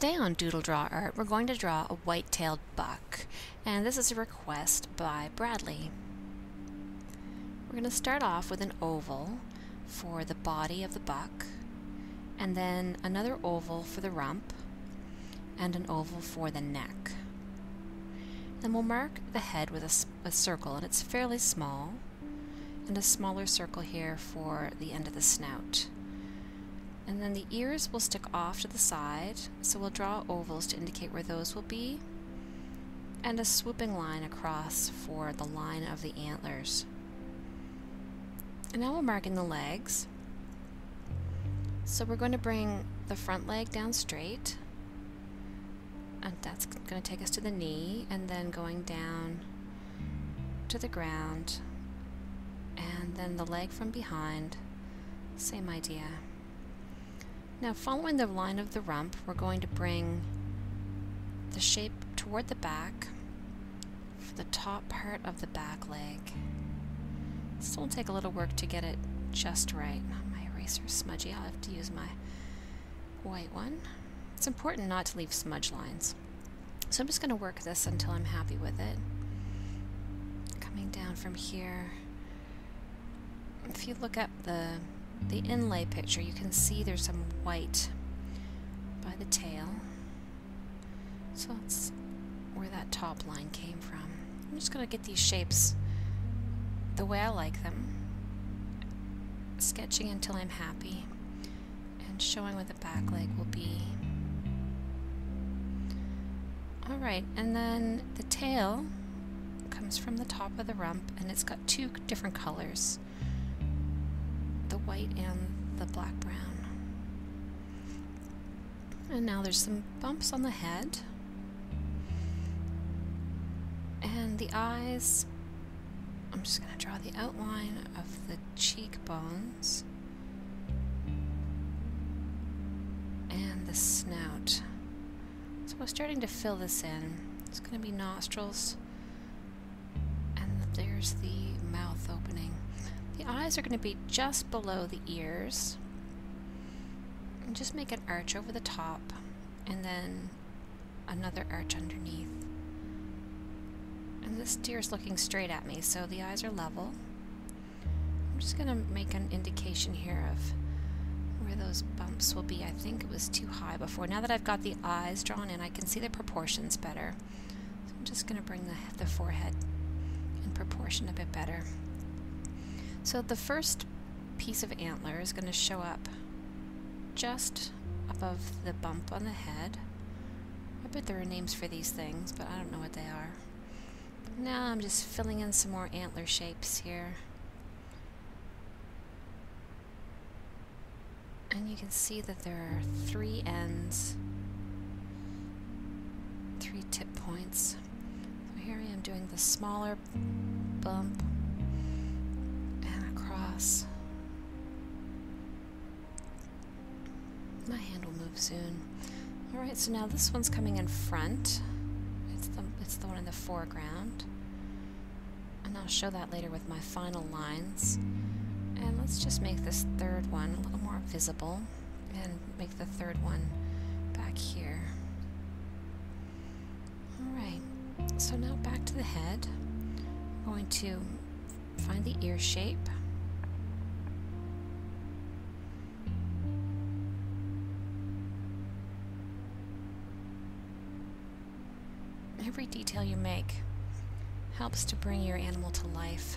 Today on Doodle Draw Art, we're going to draw a white-tailed buck, and this is a request by Bradley. We're going to start off with an oval for the body of the buck, and then another oval for the rump, and an oval for the neck. Then we'll mark the head with a circle, and it's fairly small, and a smaller circle here for the end of the snout. And then the ears will stick off to the side, so we'll draw ovals to indicate where those will be, and a swooping line across for the line of the antlers. And now we'll mark in the legs. So we're going to bring the front leg down straight, and that's going to take us to the knee, and then going down to the ground, and then the leg from behind, same idea. Now, following the line of the rump, we're going to bring the shape toward the back for the top part of the back leg. This will take a little work to get it just right. My eraser's smudgy. I'll have to use my white one. It's important not to leave smudge lines. So I'm just going to work this until I'm happy with it. Coming down from here, if you look up the inlay picture, you can see there's some white by the tail, so that's where that top line came from. I'm just going to get these shapes the way I like them, sketching until I'm happy, and showing what the back leg will be. Alright, and then the tail comes from the top of the rump, and it's got two different colors, the white and the black brown. And now there's some bumps on the head, and the eyes, I'm just going to draw the outline of the cheekbones and the snout. So we're starting to fill this in. It's going to be nostrils, and there's the mouth opening. The eyes are going to be just below the ears, and just make an arch over the top, and then another arch underneath. And this deer's looking straight at me, so the eyes are level. I'm just going to make an indication here of where those bumps will be. I think it was too high before. Now that I've got the eyes drawn in, I can see the proportions better. So I'm just going to bring the forehead in proportion a bit better. So the first piece of antler is going to show up just above the bump on the head. I bet there are names for these things, but I don't know what they are. But now I'm just filling in some more antler shapes here. And you can see that there are three ends, three tip points. So here I am doing the smaller bump, my hand will move soon. Alright, so now this one's coming in front. It's the one in the foreground, and I'll show that later with my final lines. And let's just make this third one a little more visible, and make the third one back here. Alright, so now back to the head. I'm going to find the ear shape, every detail you make helps to bring your animal to life.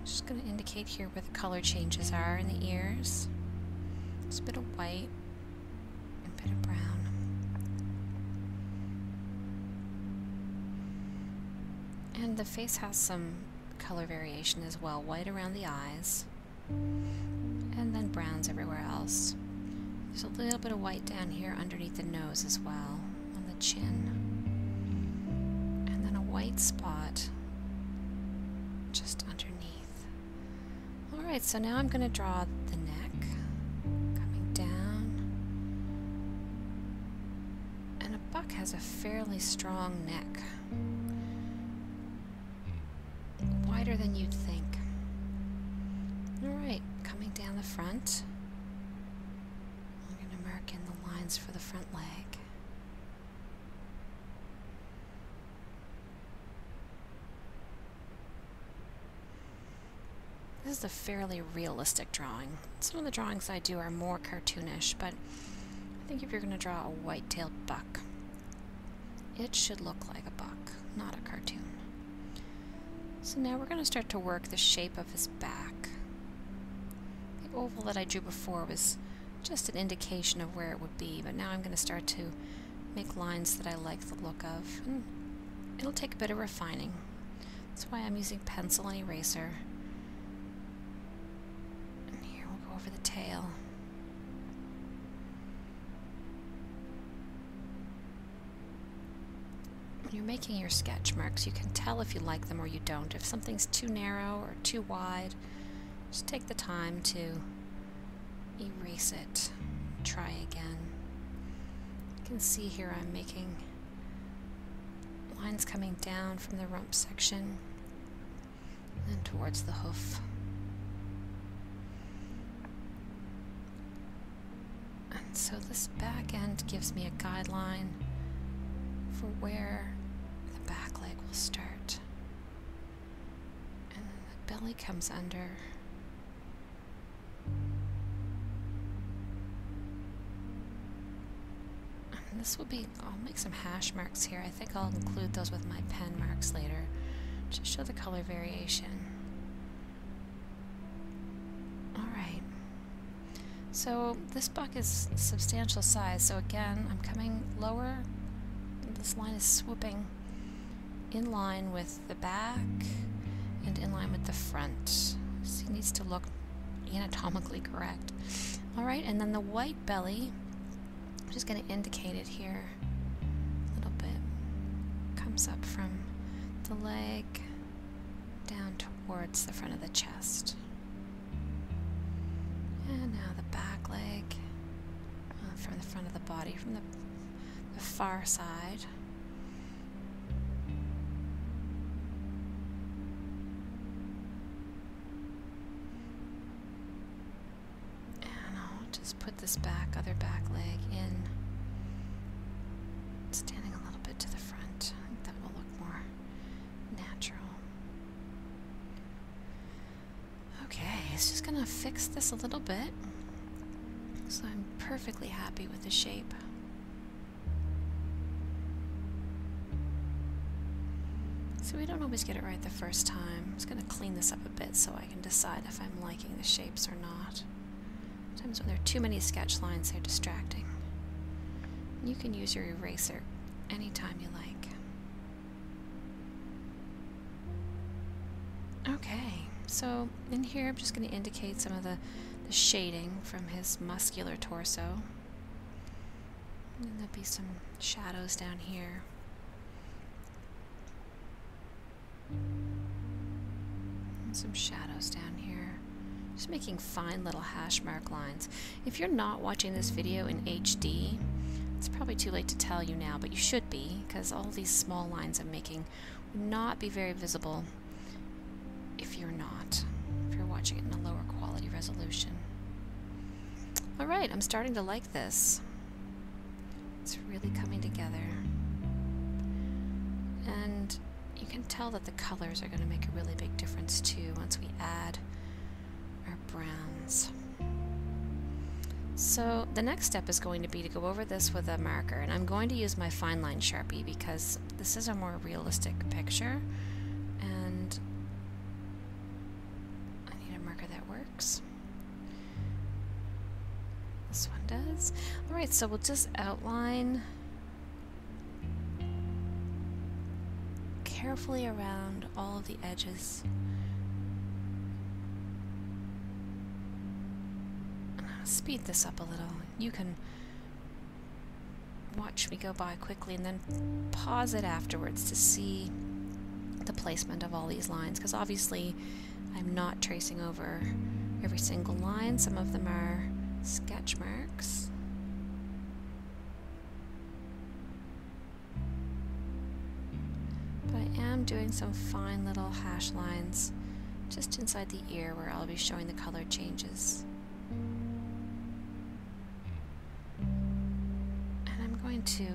I'm just going to indicate here where the color changes are in the ears. There's a bit of white and a bit of brown. And the face has some color variation as well, white around the eyes, and then browns everywhere else. There's a little bit of white down here underneath the nose as well, on the chin. White spot just underneath. Alright, so now I'm going to draw the neck, coming down. And a buck has a fairly strong neck, wider than you'd think. Alright, coming down the front, I'm going to mark in the lines for the front leg. This is a fairly realistic drawing. Some of the drawings I do are more cartoonish, but I think if you're going to draw a white-tailed buck, it should look like a buck, not a cartoon. So now we're going to start to work the shape of his back. The oval that I drew before was just an indication of where it would be, but now I'm going to start to make lines that I like the look of. And it'll take a bit of refining. That's why I'm using pencil and eraser. And here we'll go over the tail. When you're making your sketch marks, you can tell if you like them or you don't. If something's too narrow or too wide, just take the time to erase it. Try again. You can see here I'm making lines coming down from the rump section and towards the hoof. And so this back end gives me a guideline for where the back leg will start. And then the belly comes under. This will be, I'll make some hash marks here. I think I'll include those with my pen marks later to show the color variation. Alright, so this buck is a substantial size, so again, I'm coming lower. This line is swooping in line with the back and in line with the front. So it needs to look anatomically correct. Alright, and then the white belly, I'm just going to indicate it here a little bit. Comes up from the leg down towards the front of the chest. And now the back leg from the front of the body, from the far side. Put this back, other back leg in, standing a little bit to the front. I think that will look more natural. Okay, it's just gonna fix this a little bit, so I'm perfectly happy with the shape. So we don't always get it right the first time. I'm just gonna clean this up a bit so I can decide if I'm liking the shapes or not. Sometimes when there are too many sketch lines, they're distracting. You can use your eraser anytime you like. Okay, so in here I'm just going to indicate some of the shading from his muscular torso. And there'll be some shadows down here. And some shadows down here. Just making fine little hash mark lines. If you're not watching this video in HD, it's probably too late to tell you now, but you should be, because all these small lines I'm making would not be very visible if you're watching it in a lower quality resolution. Alright, I'm starting to like this. It's really coming together. And you can tell that the colors are going to make a really big difference too once we add our browns. So the next step is going to be to go over this with a marker, and I'm going to use my fine line Sharpie because this is a more realistic picture and I need a marker that works. This one does. Alright, so we'll just outline carefully around all of the edges. Speed this up a little. You can watch me go by quickly and then pause it afterwards to see the placement of all these lines, because obviously I'm not tracing over every single line. Some of them are sketch marks. But I am doing some fine little hash lines just inside the ear where I'll be showing the color changes. To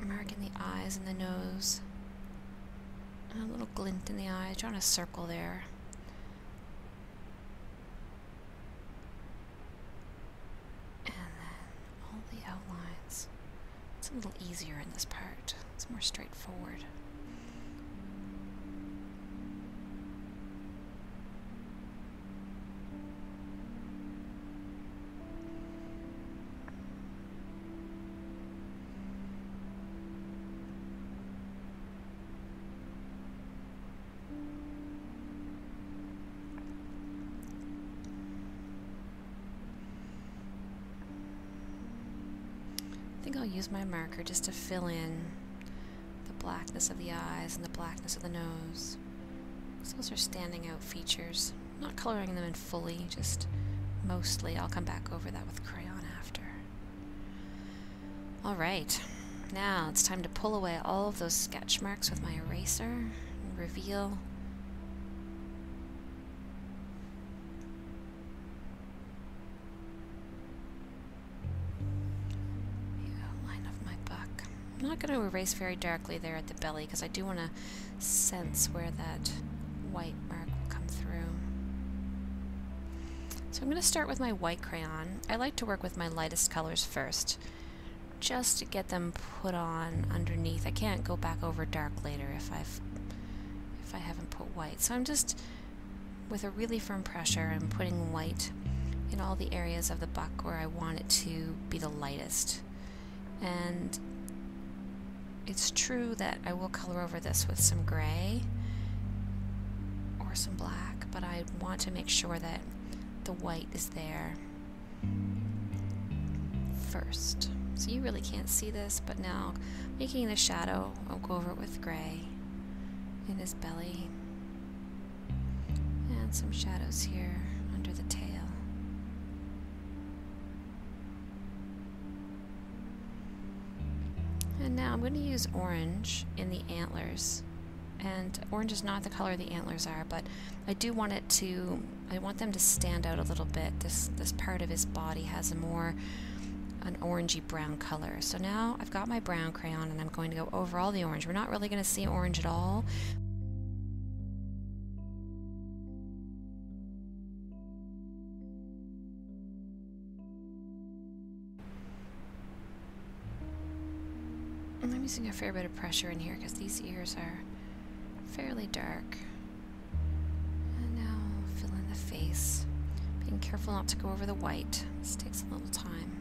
mark in the eyes and the nose, and a little glint in the eye. Drawing a circle there. It's a little easier in this part. It's more straightforward. I'll use my marker just to fill in the blackness of the eyes and the blackness of the nose. So those are standing out features. I'm not coloring them in fully, just mostly. I'll come back over that with crayon after. Alright, now it's time to pull away all of those sketch marks with my eraser and reveal going to erase very darkly there at the belly because I do want to sense where that white mark will come through. So I'm going to start with my white crayon. I like to work with my lightest colors first just to get them put on underneath. I can't go back over dark later if I haven't put white. So I'm just, with a really firm pressure, I'm putting white in all the areas of the buck where I want it to be the lightest. And it's true that I will color over this with some gray or some black, but I want to make sure that the white is there first. So you really can't see this, but now making the shadow, I'll go over it with gray in his belly and some shadows here under the tail. And now I'm going to use orange in the antlers, and orange is not the color the antlers are, but I do want it to, I want them to stand out a little bit. This part of his body has a more, an orangey brown color. So now I've got my brown crayon and I'm going to go over all the orange. We're not really going to see orange at all. I'm using a fair bit of pressure in here because these ears are fairly dark. And now I'll fill in the face. Being careful not to go over the white. This takes a little time.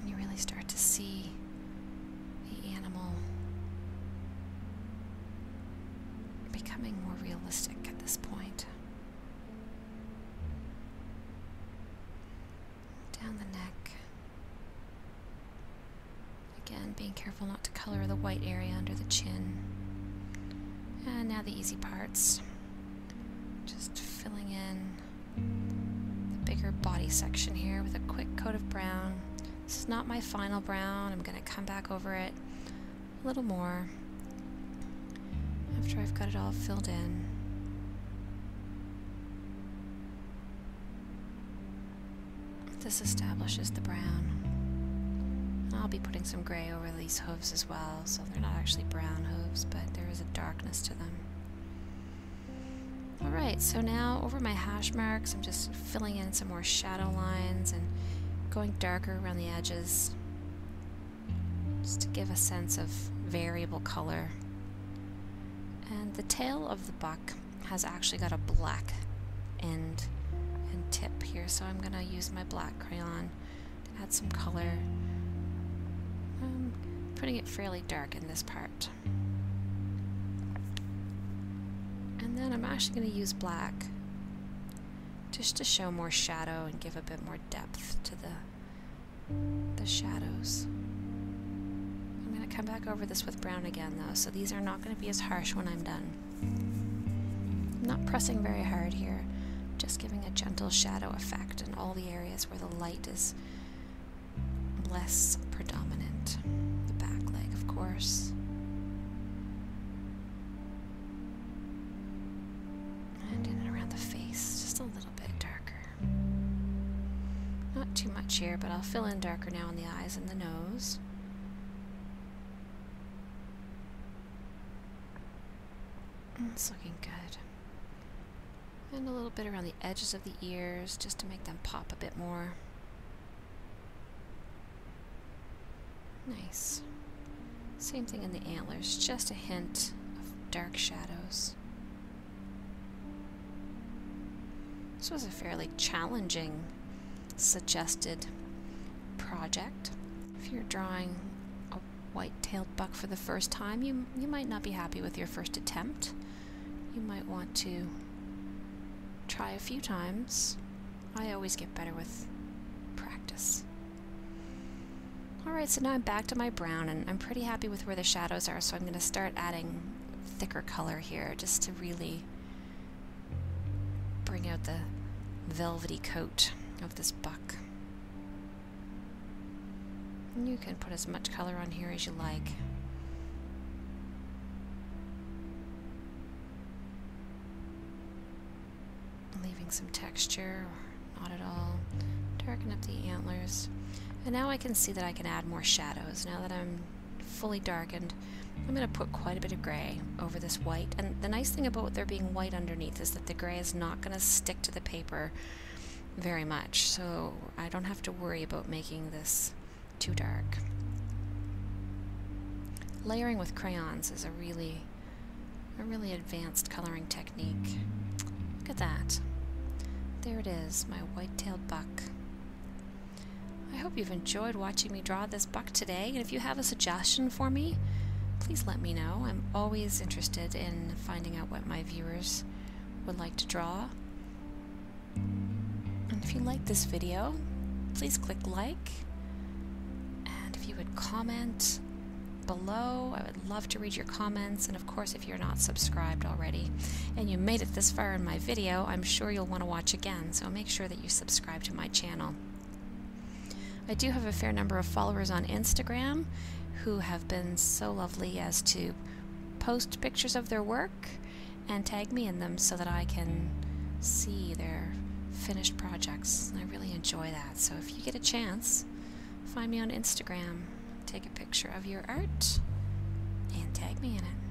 And you really start to see the animal becoming more realistic at this point. Down the neck. Again, being careful not to color the white area under the chin. And now the easy parts. Just filling in the bigger body section here with a quick coat of brown. This is not my final brown. I'm going to come back over it a little more after I've got it all filled in. This establishes the brown. And I'll be putting some gray over these hooves as well, so they're not actually brown hooves, but there is a darkness to them. Alright, so now over my hash marks, I'm just filling in some more shadow lines and going darker around the edges, just to give a sense of variable color. And the tail of the buck has actually got a black end and tip here, so I'm going to use my black crayon to add some color. I'm putting it fairly dark in this part. And then I'm actually going to use black just to show more shadow and give a bit more depth to the shadows. Come back over this with brown again though, so these are not going to be as harsh when I'm done. I'm not pressing very hard here, just giving a gentle shadow effect in all the areas where the light is less predominant. The back leg, of course. And in and around the face, just a little bit darker. Not too much here, but I'll fill in darker now in the eyes and the nose. It's looking good. And a little bit around the edges of the ears just to make them pop a bit more. Nice. Same thing in the antlers, just a hint of dark shadows. This was a fairly challenging suggested project. If you're drawing a white-tailed buck for the first time, you might not be happy with your first attempt. You might want to try a few times. I always get better with practice. Alright, so now I'm back to my brown, and I'm pretty happy with where the shadows are, so I'm going to start adding thicker color here, just to really bring out the velvety coat of this buck. And you can put as much color on here as you like. Leaving some texture, or not at all. Darken up the antlers. And now I can see that I can add more shadows. Now that I'm fully darkened, I'm going to put quite a bit of gray over this white. And the nice thing about there being white underneath is that the gray is not going to stick to the paper very much. So I don't have to worry about making this too dark. Layering with crayons is a really advanced coloring technique. Look at that. There it is, my white-tailed buck. I hope you've enjoyed watching me draw this buck today, and if you have a suggestion for me, please let me know. I'm always interested in finding out what my viewers would like to draw. And if you like this video, please click like, and if you would comment below, I would love to read your comments. And of course, if you're not subscribed already and you made it this far in my video, I'm sure you'll want to watch again, so make sure that you subscribe to my channel. I do have a fair number of followers on Instagram who have been so lovely as to post pictures of their work and tag me in them so that I can see their finished projects. I really enjoy that. So if you get a chance, find me on Instagram, take a picture of your art, and tag me in it.